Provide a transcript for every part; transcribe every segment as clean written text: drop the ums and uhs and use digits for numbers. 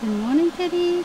Good morning, Teddy.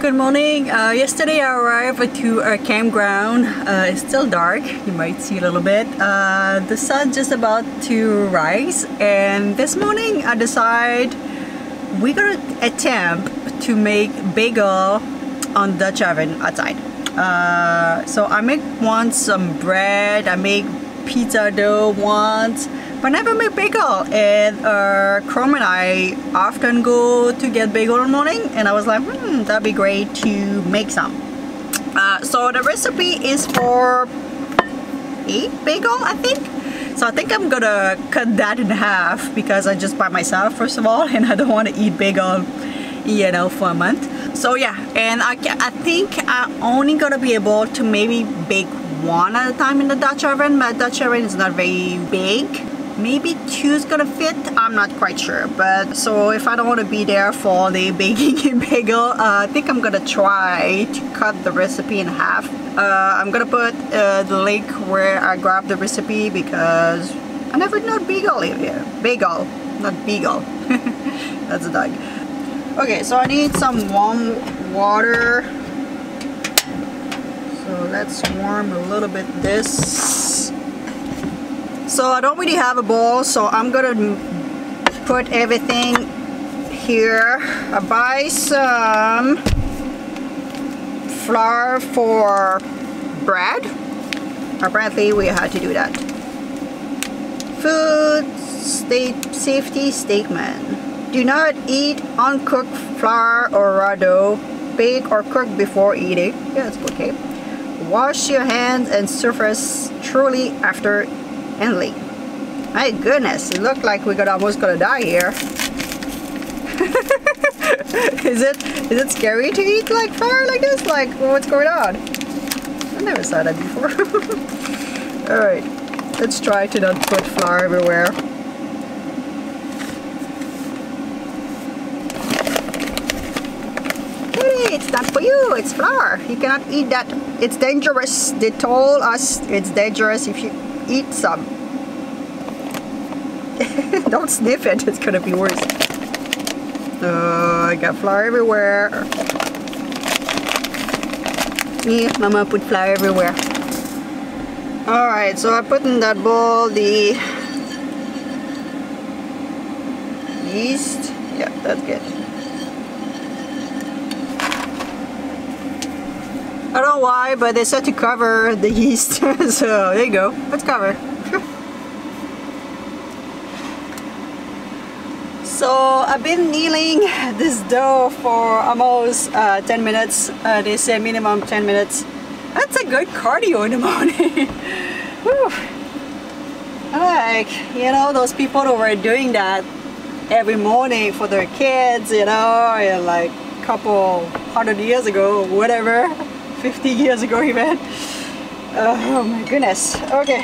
Good morning. Yesterday I arrived to a campground. It's still dark. You might see a little bit. The sun's just about to rise, and this morning I decide we're gonna attempt to make bagel on Dutch oven outside. So I make once some bread, I make pizza dough once, but never make bagel. And Chrome and I often go to get bagel in the morning, and I was like, that'd be great to make some. So the recipe is for 8 bagel, I think. So I think I'm gonna cut that in half because I just buy myself first of all, and I don't want to eat bagel, you know, for a month. So yeah, and I think I'm only gonna be able to maybe bake one at a time in the Dutch oven. My Dutch oven is not very big. Maybe 2's gonna fit, I'm not quite sure. But so if I don't want to be there for all day baking a bagel, I think I'm gonna try to cut the recipe in half. I'm gonna put the link where I grabbed the recipe because I never know bagel in here. Bagel, not beagle. That's a dog. Okay, so I need some warm water. So let's warm a little bit this. So I don't really have a bowl, so I'm gonna put everything here. I buy some flour for bread. Apparently we had to do that. Food safety statement. Do not eat uncooked flour or raw dough. Bake or cook before eating. Yeah, it's okay. Wash your hands and surface truly after handling. My goodness, it looked like we're almost gonna die here. Is it scary to eat like fire like this? Like, what's going on? I never saw that before. All right, let's try to not put flour everywhere. It's not for you, it's flour. You cannot eat that. It's dangerous. They told us it's dangerous if you eat some. Don't sniff it, it's gonna be worse. I got flour everywhere. Yeah, Mama put flour everywhere. Alright, so I put in that bowl the yeast. Yeah, that's good. I don't know why, but they said to cover the yeast, so there you go. Let's cover. So I've been kneading this dough for almost 10 minutes. They say minimum 10 minutes. That's a good cardio in the morning. Whew. Like, you know, those people who were doing that every morning for their kids, you know, and like a couple 100 years ago, whatever. 50 years ago even. Oh my goodness. Okay.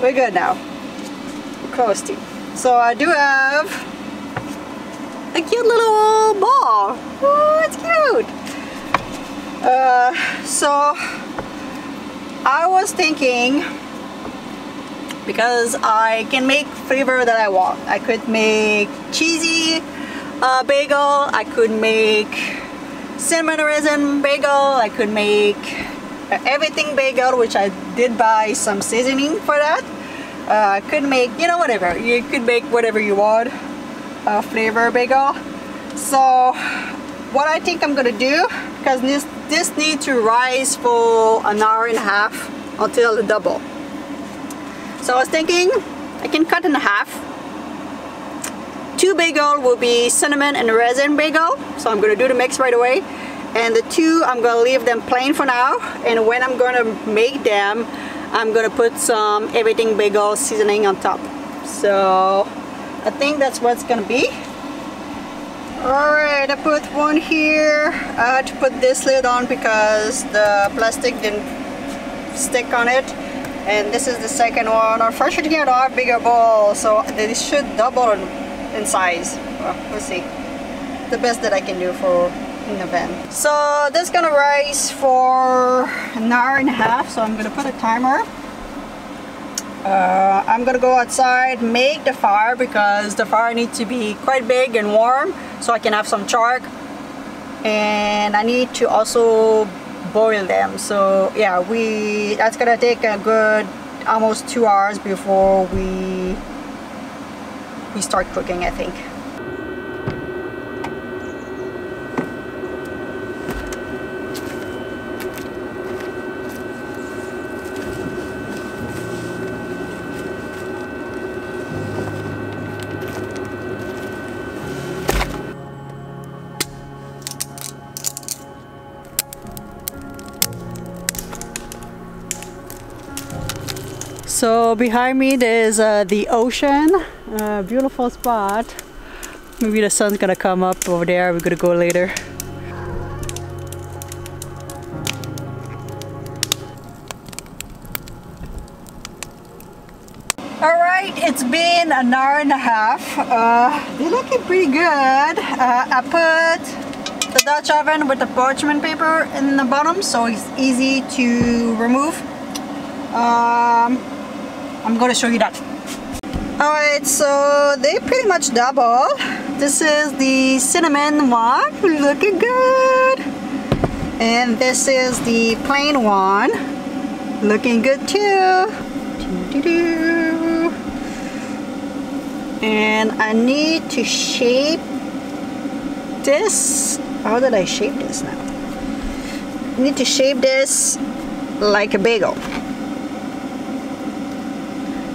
We're good now. Close to. So I do have a cute little ball. Oh, it's cute. So I was thinking, because I can make flavor that I want. I could make cheesy bagel. I could make cinnamon raisin bagel, I could make everything bagel, which I did buy some seasoning for that. I could make, you know, whatever. You could make whatever you want, flavor bagel. So what I think I'm gonna do, because this needs to rise for an hour and a half until the double. So I was thinking I can cut in half. 2 bagel will be cinnamon and raisin bagel, so I'm gonna do the mix right away, and the 2 I'm gonna leave them plain for now, and when I'm gonna make them I'm gonna put some everything bagel seasoning on top. So I think that's what's gonna be. Alright, I put 1 here. I had to put this lid on because the plastic didn't stick on it. And this is the second one. Unfortunately I don't have bigger bowl, so this should double in size. Well, we'll see. The best that I can do for in the van. So this is gonna rise for an hour and a half, so I'm gonna put a timer. I'm gonna go outside, make the fire, because the fire needs to be quite big and warm so I can have some chark, and I need to also boil them. So yeah, that's gonna take a good almost 2 hours before we start cooking, I think. So behind me there's the ocean, beautiful spot. Maybe the sun's gonna come up over there, we're gonna go later. Alright, it's been an hour and a half. They're looking pretty good. I put the Dutch oven with the parchment paper in the bottom so it's easy to remove. I'm gonna show you that. Alright, so they pretty much double. This is the cinnamon one, looking good. And this is the plain one, looking good too. And I need to shape this. How did I shape this now? I need to shape this like a bagel.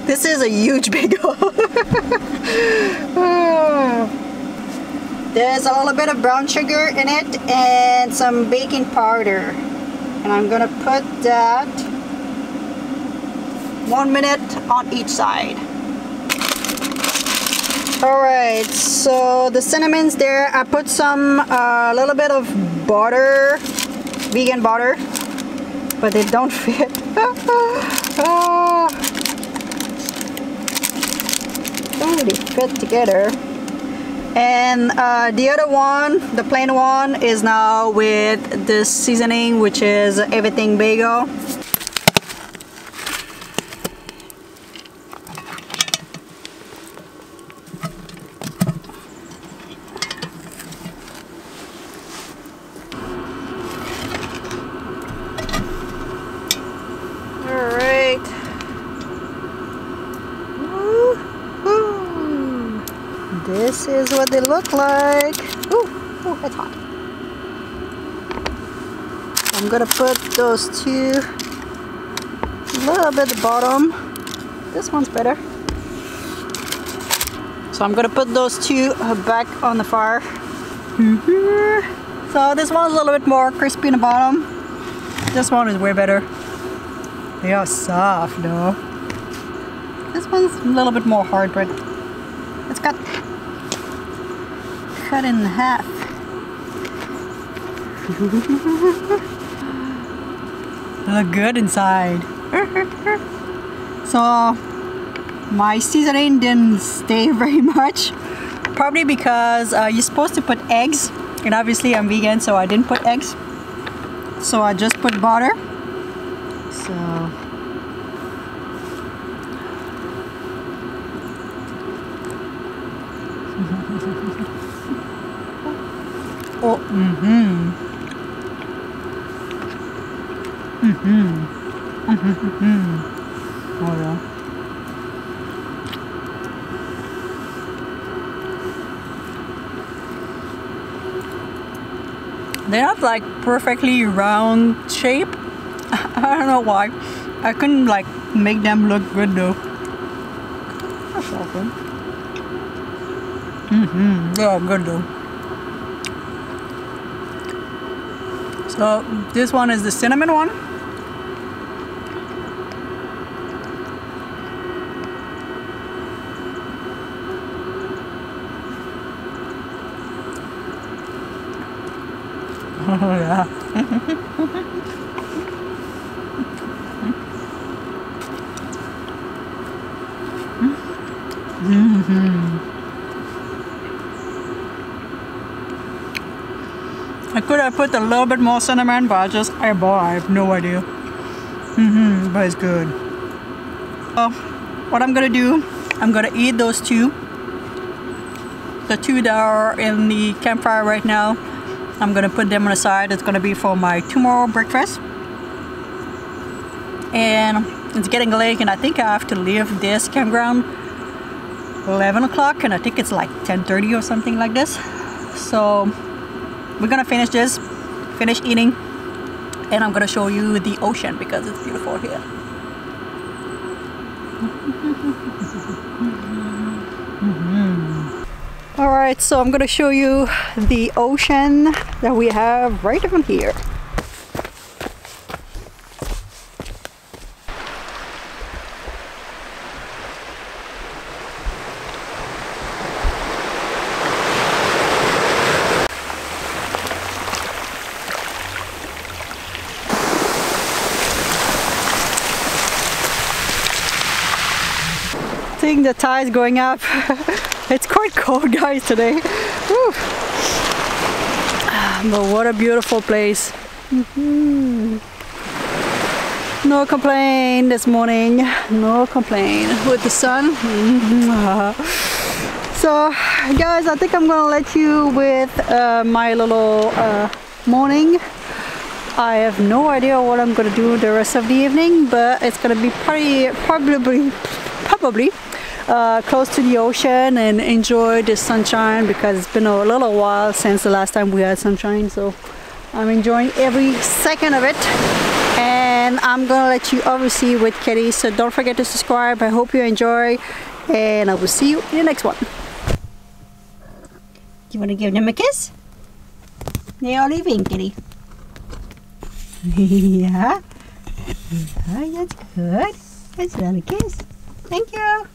This is a huge bagel. There's a little bit of brown sugar in it and some baking powder. And I'm gonna put that 1 minute on each side. Alright, so the cinnamon's there. I put some, little bit of butter, vegan butter, but they don't fit. Really fit together. And the other one, the plain one, is now with this seasoning, which is everything bagel. This is what they look like. Ooh, it's hot. I'm gonna put those two a little bit at the bottom. This one's better. So I'm gonna put those two back on the fire. So this one's a little bit more crispy in the bottom. This one is way better. They are soft though. This one's a little bit more hard, but it's got cut in half. Look good inside. So my seasoning didn't stay very much, probably because you're supposed to put eggs, and obviously I'm vegan, so I didn't put eggs, so I just put butter. So oh, Oh yeah. They're not like perfectly round shape. I don't know why. I couldn't like make them look good though. That's awesome. Yeah, good though. So this one is the cinnamon one. Oh yeah. I could have put a little bit more cinnamon, but I just eyeball, I have no idea. But it's good. Oh, what I'm gonna do, I'm gonna eat those two. The two that are in the campfire right now, I'm gonna put them on the side. It's gonna be for my tomorrow breakfast. And it's getting late, and I think I have to leave this campground 11 o'clock, and I think it's like 10:30 or something like this. So we're gonna finish this, finish eating, and I'm gonna show you the ocean because it's beautiful here. All right, so I'm gonna show you the ocean that we have right over here. Seeing the tides going up. It's quite cold, guys, today. Woo. But what a beautiful place. No complaint this morning, no complaint with the sun. So guys, I think I'm gonna let you with my little morning. I have no idea what I'm gonna do the rest of the evening, but it's gonna be probably close to the ocean and enjoy the sunshine because it's been a little while since the last time we had sunshine, so I'm enjoying every second of it. And I'm gonna let you obviously with Kelly, so don't forget to subscribe. I hope you enjoy, and I will see you in the next one. You want to give them a kiss? They are leaving, Kelly. Yeah, that's good. That's not a kiss. Thank you.